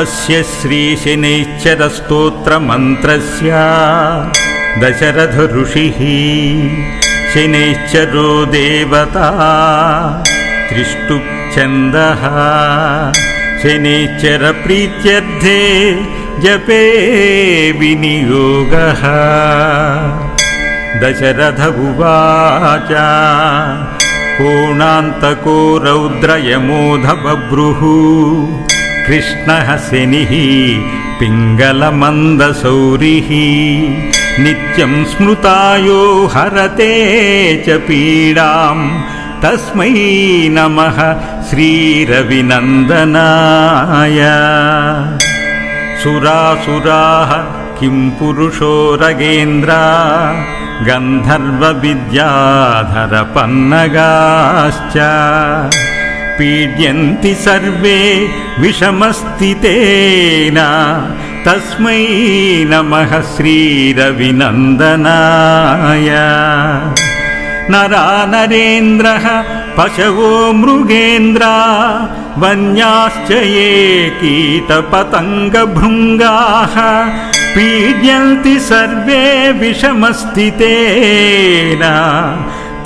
अस्य श्री शनैश्चर स्तोत्र मंत्रस्य दशरथ ऋषिः शनैश्चरो देवता त्रिष्टुप्छन्दः शनैश्चर प्रीत्यर्थे जपे विनियोगः। दशरथ उवाच कोणान्तको रौद्रयमोध बभ्रुः कृष्णः शनिः पिङ्गलमन्दसौरिः नित्यं स्मृतायो हरते च पीडां तस्मै नमः श्रीरविनन्दनाय। सुरासुराः किं पुरुषो रगेन्द्रा गन्धर्वविद्याधरपन्नगाश्च पीड्यन्ति सर्वे विषमस्थितेन तस्मै नमः श्रीरविनन्दनाय। नरा नरेन्द्रः पशवो मृगेन्द्रा वन्याश्च ये कीटपतङ्गभृङ्गाः पीड्यन्ति सर्वे विषमस्थितेन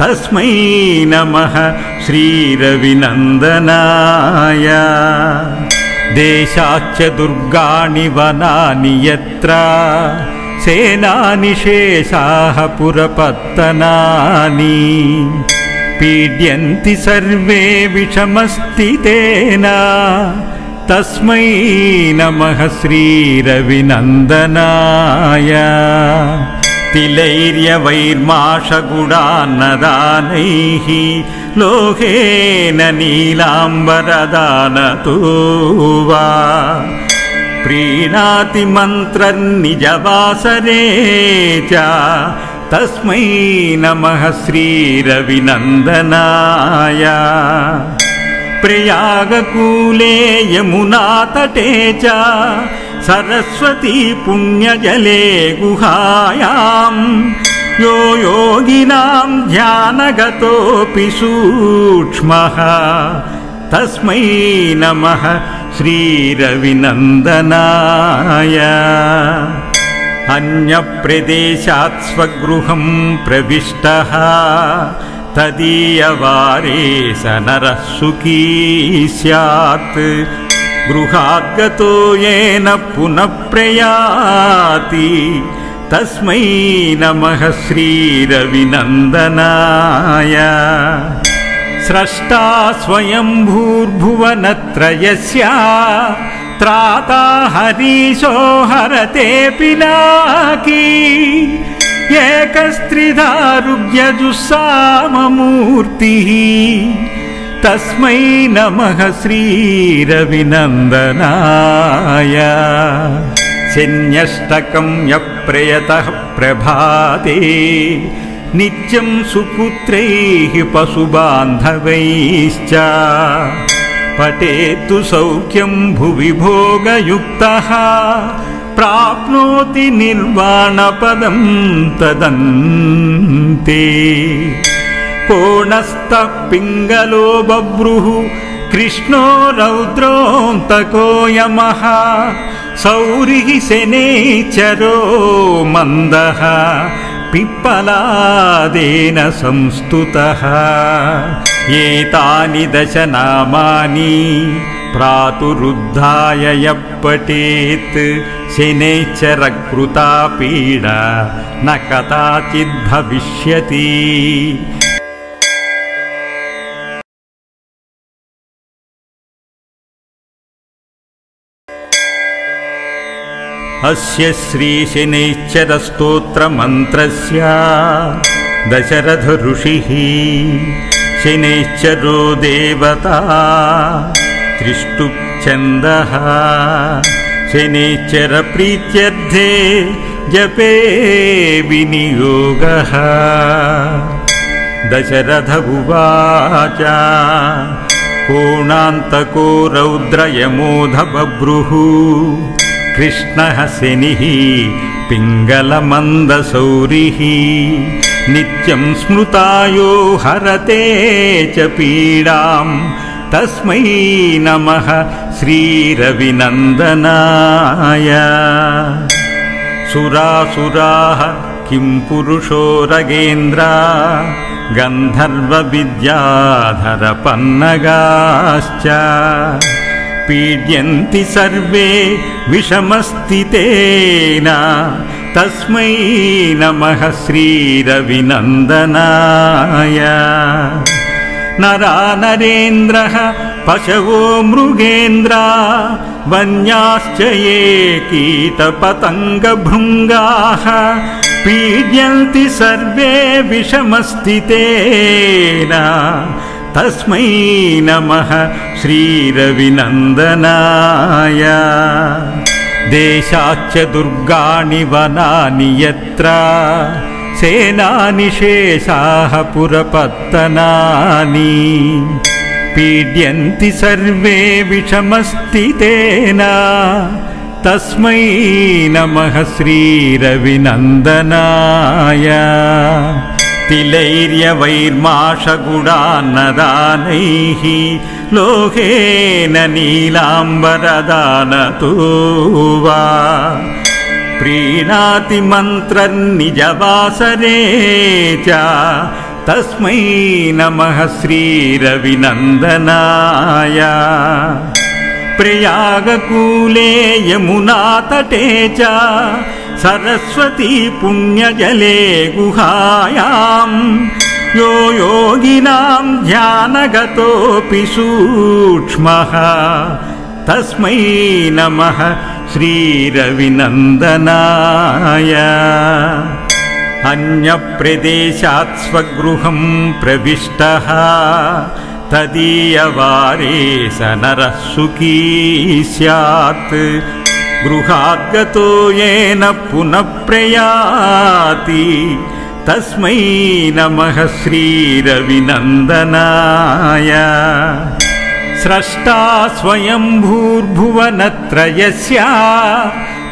तस्मै नमः श्रीरविनन्दनाय। देशाच्च दुर्गाणि वनानि यत्र सेनानि शेषाः पुरपत्तनानि पीड्यन्ति सर्वे विषमस्थितेन तस्मै नमः श्रीरविनन्दनाय। तिलैर्यवैर्माशगुणान्नदानैः लोहेन नीलाम्बरदानतो वा प्रीणाति मन्त्रन्निजवासरे च तस्मै नमः श्रीरविनन्दनाय। प्रयागकूले यमुनातटे च सरस्वती पुण्यजले गुहायां यो योगिनां ध्यानगतोऽपि सूक्ष्मः तस्मै नमः श्रीरविनन्दनाय। अन्यप्रदेशात् स्वगृहं प्रविष्टः तदीयवारे स नरः सुखी स्यात् गृहाद्गतो येन पुनः प्रयाति तस्मै नमः श्रीरविनन्दनाय। स्रष्टा स्वयंभूर्भुवनत्रयस्य त्राता हरीशो हरते पिनाकी एकस्त्रिधा रुग्यजुस्साममूर्तिः तस्मै नमः श्रीरविनन्दनाय। शन्यष्टकं यः प्रयतः प्रभाते नित्यं सुपुत्रैः पशुबान्धवैश्च पठेतु सौख्यं भुवि भोगयुक्तः प्राप्नोति निर्वाणपदं तदन्ते। कोणस्थः पिङ्गलो बभ्रुः कृष्णो रौद्रोऽन्तको यमः सौरिः शनैश्चरो मन्दः पिप्पलादेन संस्तुतः। एतानि दश नामानि प्रातरुद्धाय यः पठेत् शनैश्चरकृता पीडा न कदाचिद्भविष्यति। अस्य श्री शनैश्चर स्तोत्र मंत्रस्य दशरथ ऋषिः शनैश्चरो देवता त्रिष्टुप्छन्दः शनैश्चर प्रीत्यर्थे जपे विनियोगः। दशरथ उवाच कोणान्तको रौद्रयमोध बभ्रुः कृष्णः शनिः पिङ्गलमन्दसौरिः नित्यं स्मृतायो हरते च पीडां तस्मै नमः श्री रविनंदनाय। सुरासुराः किं पुरुषो रगेन्द्रा गंधर्व विद्याधर पन्नगाश्च पीड्यन्ति सर्वे विषमस्थितेन तस्मै नमः श्री रविनंदनाय। नरा नरेन्द्रः पशवो मृगेन्द्रा वन्याश्च ये कीटपतङ्गभृङ्गाः पीड्यन्ति सर्वे विषमस्थितेन तस्मै नमः श्री रविनंदनाय। देशाच्च दुर्गाणि वनानि यत्र सेनानि शेषाः पुरपत्तनानि पीड्यन्ति सर्वे विषमस्थितेन तस्मै नमः श्री रविनंदनाय। तिलैर्य वैर्माशगुणान्नदानैः लोहेन नीलाम्बरदानतो वा प्रीणाति मन्त्रनिजवासरे च तस्मै नमः श्री रविनंदनाय। प्रयागकूले यमुनातटे च सरस्वती पुण्यजले गुहायां यो योगिनां ध्यानगतोऽपि सूक्ष्मः तस्मै नमः श्री रविनंदनाय। अन्यप्रदेशात् स्वगृहं प्रविष्टः तदीयवारे स नरः सुखी स्यात् गृहाद्गतो येन पुनः प्रयाति तस्मै नमः श्री रविनंदनाय। स्रष्टा स्वयंभूर्भुवनत्रयस्य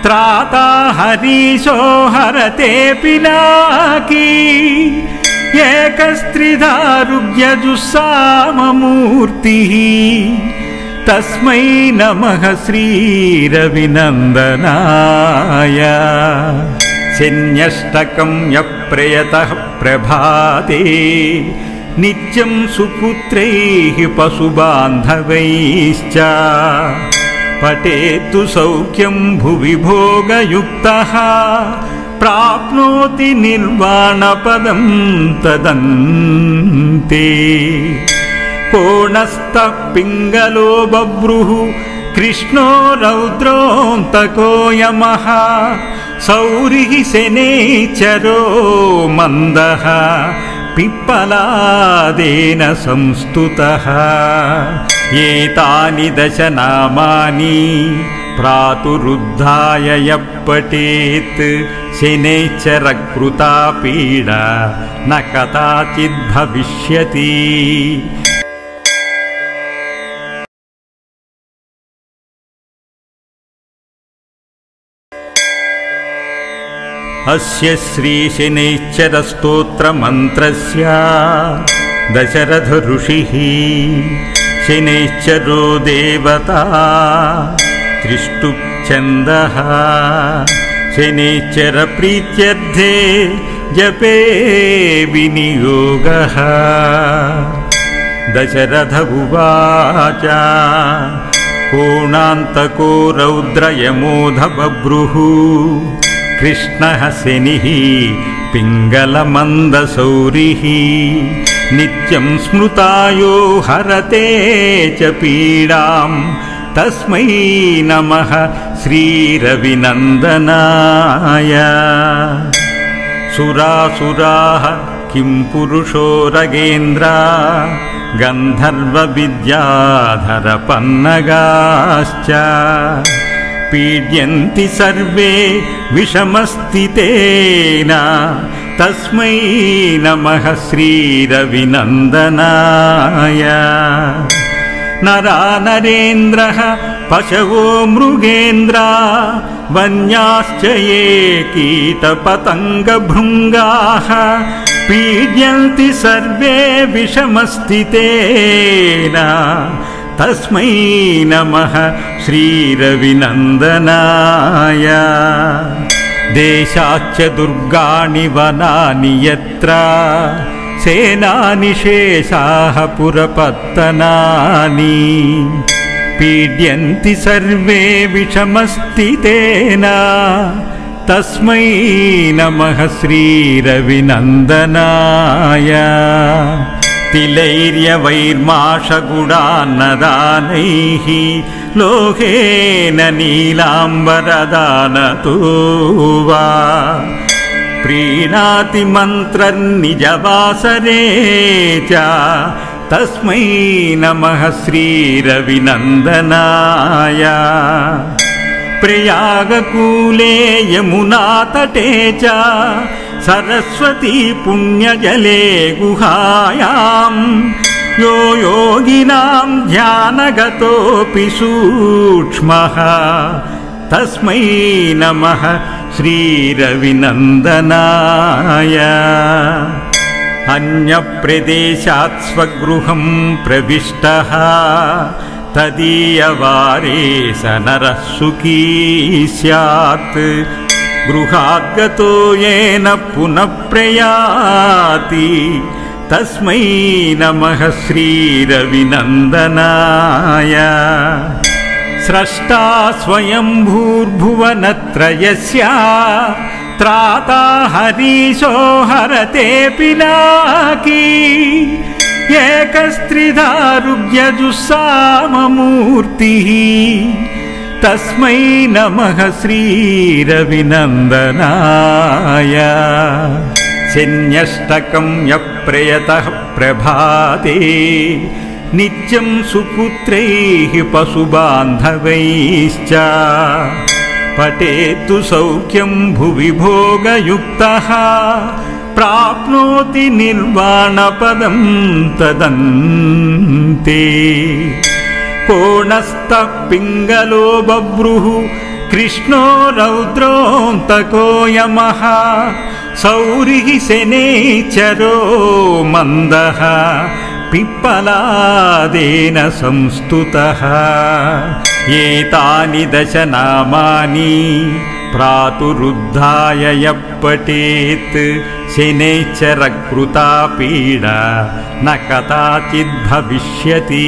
त्राता हरीशो हरते पिनाकी एकस्त्रिधा रुग्यजुस्साममूर्तिः तस्मै नमः श्री रविनंदनाय। शन्यष्टकं यप्रयतः प्रभाते नित्यं सुपुत्रैः पशुबान्धवैश्च पठेतु सौख्यं भुवि भोगयुक्तः प्राप्नोति निर्वाणपदं तदन्ते। कोणस्थः पिङ्गलो बभ्रुः कृष्णो रौद्रोऽन्तको यमः सौरिः शनैश्चरो मन्दः पिप्पलादेन संस्तुतः। एतानि दशनामानि प्रातरुद्धाय यः पठेत् शनैश्चरकृता पीडा न कदाचिद्भविष्यति। अस्य श्री शनैश्चर स्तोत्र मन्त्रस्य दशरथ ऋषिः शनैश्चरो देवता त्रिष्टुप्छन्दः शनैश्चर प्रीत्यर्थे जपे विनियोगः। दशरथ उवाच कोणान्तको रौद्रयमोध बभ्रुः कृष्णः शनिः पिङ्गलमन्दसौरिः नित्यं स्मृतायो हरते च पीडां तस्मै नमः श्री रविनंदनाय। सुरासुराः किं पुरुषो रगेन्द्रा गंधर्व विद्याधर पन्नगाश्च पीड्यन्ति सर्वे विषमस्थितेन तस्मै नमः श्री रविनंदनाय। नरा नरेन्द्रः पशवो मृगेन्द्रा वन्याश्च ये कीटपतङ्गभृङ्गाः पीड्यन्ति सर्वे विषमस्थितेन तस्मै नमः श्रीरविनन्दनाय। देशाच्च दुर्गाणि वनानि यत्र सेनानि शेषाः पुरपत्तनानि। पीड्यन्ति सर्वे विषमस्थितेन तस्मै नमः श्रीरविनन्दनाय। तिलैर्यवैर्माशगुडान्नदानैः लोहेन नीलाम्बरदानतोवा। प्रीणाति मन्त्रनिजवासरे च तस्मै नमः श्रीरविनन्दनाय। प्रयागकूले यमुनातटे च सरस्वती पुण्यजले गुहायां यो योगिनां ध्यानगतोऽपि सूक्ष्मः तस्मै नमः श्रीरविनन्दनाय। अन्यप्रदेशात् स्वगृहं प्रविष्टः तदीयवारे स नरः सुखी स्यात्। गृहाद्गतो येन पुनः प्रयाति तस्मै नमः श्रीरविनन्दनाय। स्रष्टा स्वयंभूर्भुवनत्रयस्य त्राता हरीशो हरते पिनाकी। एकस्त्रिधा रुग्यजुस्साममूर्तिः तस्मै नमः श्रीरविनन्दनाय। शन्यष्टकं यः प्रयतः प्रभाते नित्यं सुपुत्रैः पशुबान्धवैश्च। पठेतु सौख्यं भुवि भोगयुक्तः प्राप्नोति निर्वाणपदं तदन्ते। कोणस्थः पिङ्गलो बभ्रुः कृष्णो रौद्रोऽन्तको यमः। सौरिः शनैश्चरो मन्दः पिप्पलादेन संस्तुतः। एतानि दशनामानि प्रातरुद्धाय यः पठेत् शनैश्चरकृता पीडा न कदाचिद् भविष्यति।